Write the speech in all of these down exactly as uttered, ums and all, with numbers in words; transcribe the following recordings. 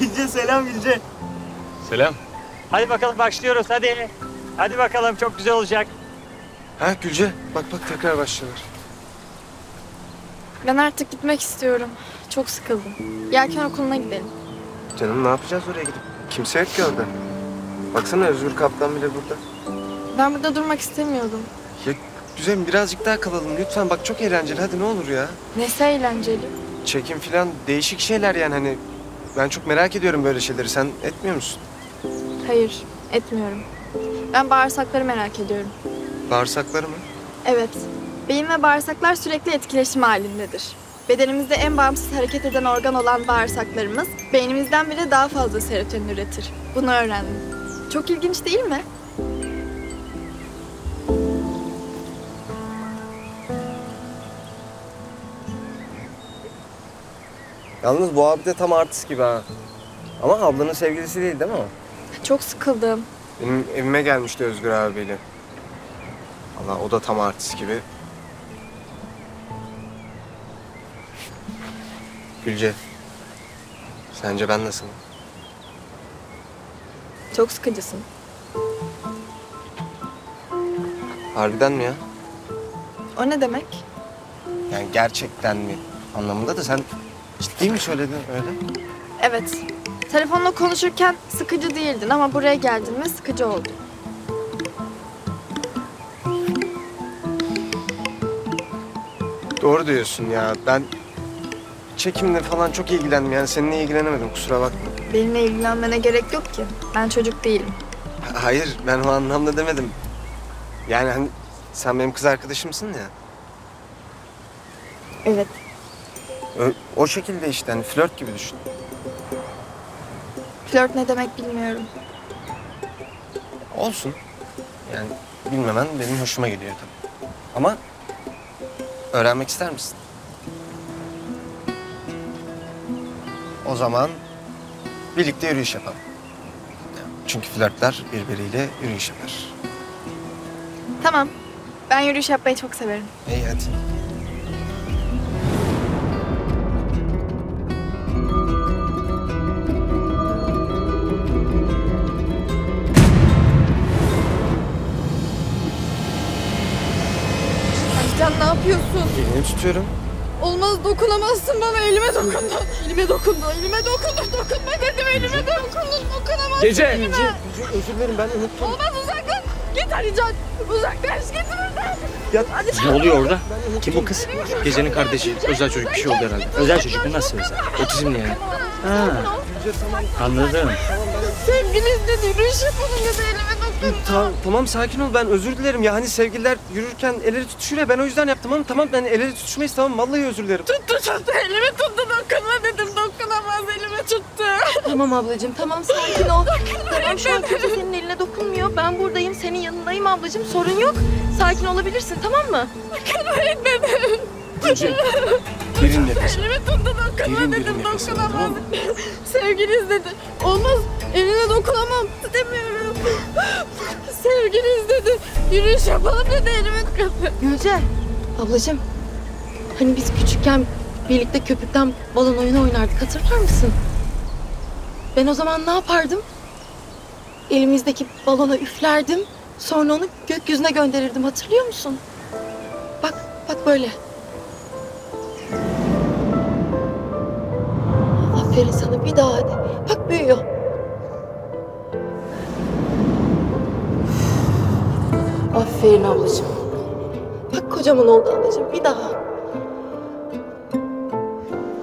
Gülce selam Gülce. Selam. Hadi bakalım başlıyoruz hadi. Hadi bakalım çok güzel olacak. Ha Gülce bak bak tekrar başlıyorlar. Ben artık gitmek istiyorum. Çok sıkıldım. Yelken okuluna gidelim. Canım ne yapacağız oraya gidip? Kimse yok ki orada. Baksana Özgür kaptan bile burada. Ben burada durmak istemiyordum. Ya güzelim birazcık daha kalalım lütfen. Bak çok eğlenceli hadi ne olur ya. Nesi eğlenceli? Çekim falan değişik şeyler yani hani. Ben çok merak ediyorum böyle şeyleri. Sen etmiyor musun? Hayır etmiyorum. Ben bağırsakları merak ediyorum. Bağırsakları mı? Evet. Beyin ve bağırsaklar sürekli etkileşim halindedir. Bedenimizde en bağımsız hareket eden organ olan bağırsaklarımız beynimizden bile daha fazla serotonin üretir. Bunu öğrendim. Çok ilginç değil mi? Yalnız bu abi de tam artist gibi ha. Ama ablanın sevgilisi değil değil mi? Çok sıkıldım. Benim evime gelmişti Özgür abiyle. Allah o da tam artist gibi. Gülce, sence ben nasılım? Çok sıkıcısın. Harbiden mi ya? O ne demek? Yani gerçekten mi anlamında da sen ciddi mi söyledin öyle? Evet. Telefonla konuşurken sıkıcı değildin ama buraya geldin mi sıkıcı oldun. Doğru diyorsun ya. Ben çekimle falan çok ilgilendim. Yani seninle ilgilenemedim kusura bakma. Benimle ilgilenmene gerek yok ki. Ben çocuk değilim. Hayır ben o anlamda demedim. Yani hani sen benim kız arkadaşımsın ya. Evet. O, o şekilde işte hani flört gibi düşün. Flört ne demek bilmiyorum. Olsun. Yani bilmemen benim hoşuma gidiyor tabii. Ama öğrenmek ister misin? O zaman birlikte yürüyüş yapalım. Çünkü flörtler birbiriyle yürüyüş yapar. Tamam. Ben yürüyüş yapmayı çok severim. İyi hadi. Ne yapıyorsun? Elini tutuyorum. Olmaz, dokunamazsın bana. Elime dokundu. Elime dokundu. Elime dokundu. Dokunma dedim. Elime dokundu. Dokunamazsın. Gece. Elime. Gece. Gece. Özür dilerim ben unuttum. Olmaz uzaklan. Git Ali Can. Uzaklaş git buradan. Ya ne oluyor orada? Kim bu kız? Gece'nin kardeşi. Özel çocuk bir şey oldu herhalde. Özel çocuk mu nasıl özel? Otizmli yani. Ha. Anladım. Sevgilinle yürüyüş yapalım ya da elime dokundu. Tamam, tamam sakin ol ben özür dilerim ya hani sevgililer yürürken elleri tutuşur ya ben o yüzden yaptım ama tamam ben elleri tutuşmayız tamam vallahi özür dilerim. Tuttu tuttu elimi tuttu dokunma dedim dokunamaz elimi tuttu. Tamam ablacığım tamam sakin ol. Tamam şu an kimse senin eline dokunmuyor ben buradayım senin yanındayım ablacığım sorun yok. Sakin olabilirsin tamam mı? Dokunma dedim. Gülce, derin nefes al. Elimi tuttu dokunma dedim dokunamaz. Sevgiliz dedi. Olmaz eline dokunamam demiyorum. Sevgiliz dedi. Yürüyüş yapalım dedi elime dokunamam. Gülce, ablacığım. Hani biz küçükken birlikte köpükten balon oyunu oynardık hatırlar mısın? Ben o zaman ne yapardım? Elimizdeki balona üflerdim. Sonra onu gökyüzüne gönderirdim hatırlıyor musun? Bak, bak böyle. Aferin sana bir daha hadi. Bak büyüyor. Aferin ablacığım. Bak kocaman oldu ablacığım. Bir daha.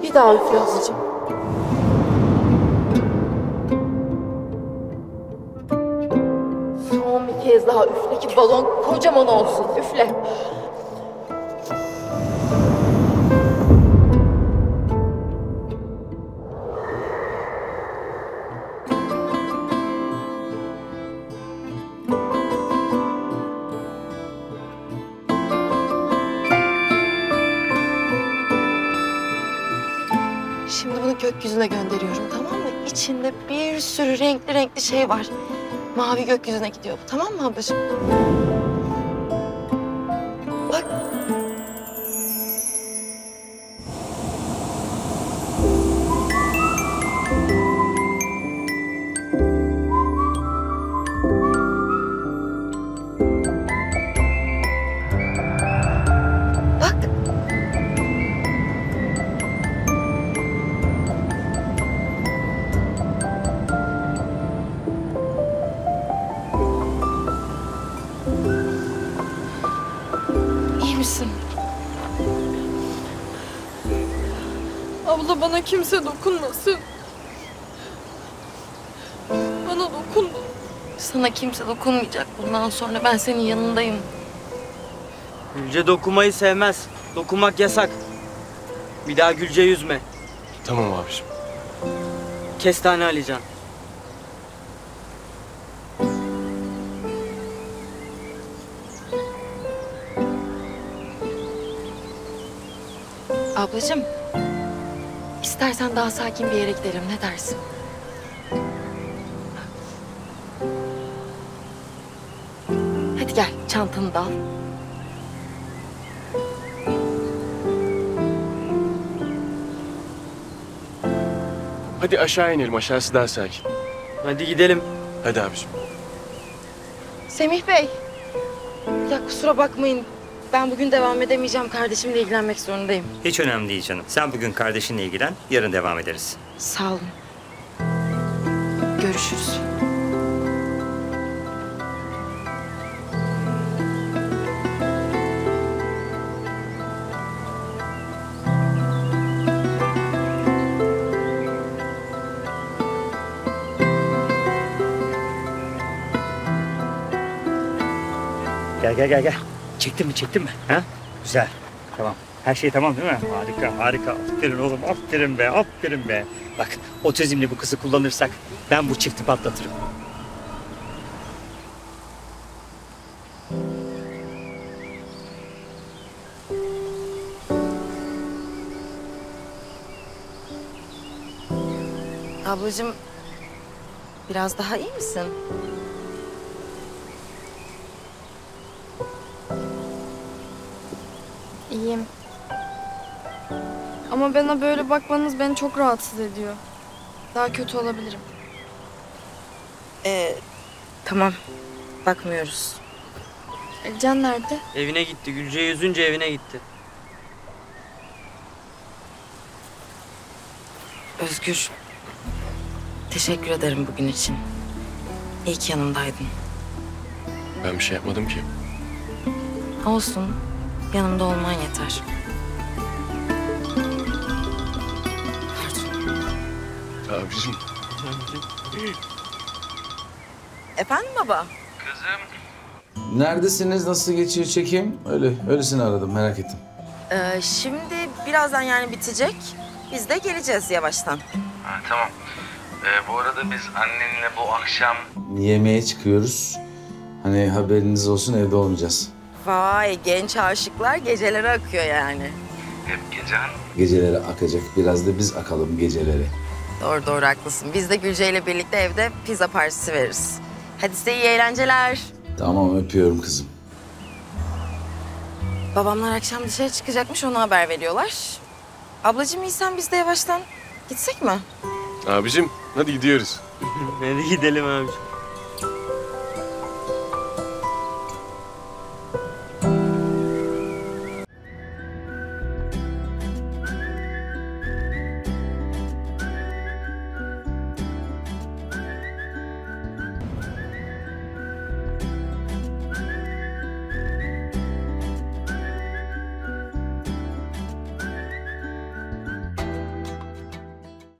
Bir daha üfle ablacığım. Son bir kez daha üfle ki balon kocaman olsun. Üfle. Şimdi bunu gökyüzüne gönderiyorum tamam mı? İçinde bir sürü renkli renkli şey var. Mavi gökyüzüne gidiyor bu tamam mı ablacığım? Bak. Abla bana kimse dokunmasın. Bana dokunma. Sana kimse dokunmayacak bundan sonra. Ben senin yanındayım. Gülce dokunmayı sevmez. Dokunmak yasak. Bir daha Gülce yüzme. Tamam abiciğim. Kestane Alican. Ablacığım, istersen daha sakin bir yere gidelim. Ne dersin? Hadi gel, çantanı da al. Hadi aşağı inelim, aşağısı daha sakin. Hadi gidelim. Hadi abiciğim. Semih Bey, ya kusura bakmayın. Ben bugün devam edemeyeceğim. Kardeşimle ilgilenmek zorundayım. Hiç önemli değil canım. Sen bugün kardeşinle ilgilen. Yarın devam ederiz. Sağ olun. Görüşürüz. Gel gel gel gel. Çektin mi, çektin mi? Ha? Güzel, tamam. Her şey tamam değil mi? Harika, harika. Aferin oğlum, aferin be, aferin be. Bak, otizmli bu kızı kullanırsak ben bu çifti patlatırım. Ablacığım, biraz daha iyi misin? İyiyim. Ama bana böyle bakmanız beni çok rahatsız ediyor. Daha kötü olabilirim. Ee, tamam. Bakmıyoruz. Can nerede? Evine gitti. Gülce yüzünce evine gitti. Özgür, teşekkür ederim bugün için. İyi ki yanımdaydın. Ben bir şey yapmadım ki. Olsun. Yanımda olman yeter. Pardon. Abicim. Efendim baba? Kızım. Neredesiniz? Nasıl geçiyor çekim? Öyle, öylesini aradım. Merak ettim. Ee, şimdi birazdan yani bitecek. Biz de geleceğiz yavaştan. Ha, tamam. Ee, bu arada biz annenle bu akşam yemeğe çıkıyoruz. Hani haberiniz olsun, evde olmayacağız. Vay, genç aşıklar gecelere akıyor yani. Hep gece. Gecelere akacak. Biraz da biz akalım geceleri. Doğru doğru haklısın. Biz de Gülce ile birlikte evde pizza partisi veririz. Hadi size iyi eğlenceler. Tamam, öpüyorum kızım. Babamlar akşam dışarı çıkacakmış, ona haber veriyorlar. Ablacığım iyisen biz de yavaştan gitsek mi? Abicim hadi gidiyoruz. Hadi gidelim abicim.